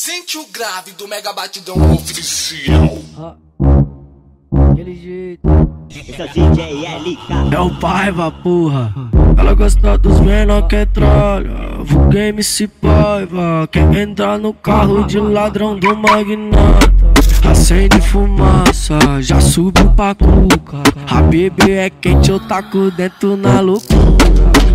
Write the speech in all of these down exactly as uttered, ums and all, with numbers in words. Sente o grave do Megabatidão Oficial. Ah, aquele jeito. Esse é o D J L K. É o Paiva, porra. Ela gosta dos menor que tralha. Vulgo M C Paiva. Quer entrar no carro de ladrão do magnata. Acende fumaça, já subiu pra cuca. A bebê é quente, eu taco dentro na loucura.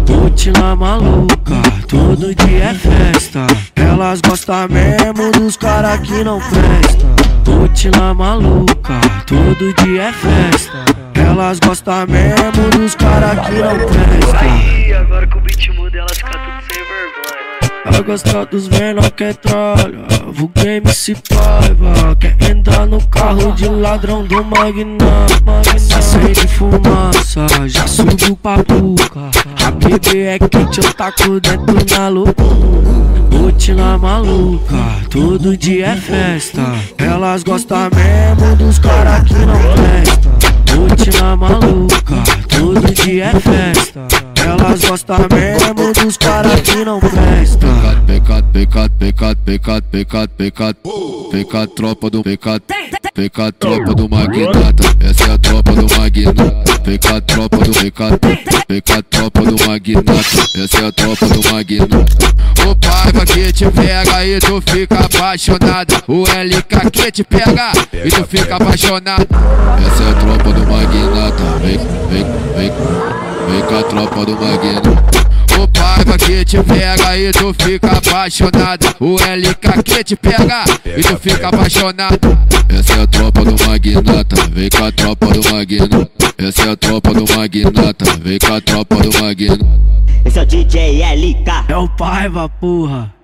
Rotina maluca, todo dia é festa. Elas gostam mesmo dos caras que não presta. Rotina maluca, todo dia é festa. Elas gostam mesmo dos caras que não presta. Aí, agora com o ritmo delas fica tudo sem vergonha. Ela gosta dos menor que tralha, vulgo M C Paiva. Quer entrar no carro de ladrão do magnata. Acende fumaça, já subiu pra puca. A bebê é quente, eu taco dentro na loucura. Rotina maluca, todo dia é festa. Elas gostam mesmo dos caras que não presta. Rotina maluca, todo dia é festa. Elas gostam mesmo dos caras que não prestam. Pecado, pecado, pecado, pecado, pecado, pecado, pecado. Pecado, tropa do pecado. Pecado, tropa do magnata. Essa é a tropa do magnata. Pecado, tropa do pecado. Pecado, tropa do magnata. Essa é a tropa do magnata. O Paiva que te pega e tu fica apaixonado. O L K que te pega e tu fica apaixonado. Essa é a tropa do magnata. Vem, vem, vem. Vem com a tropa do magnata. O Paiva que te pega e tu fica apaixonado. O L K que te pega e tu fica apaixonado. Essa é a tropa do magnata. Vem com a tropa do magnata. Essa é a tropa do magnata. Vem com a tropa do magnata. Esse é o D J L K. É o Paiva, porra.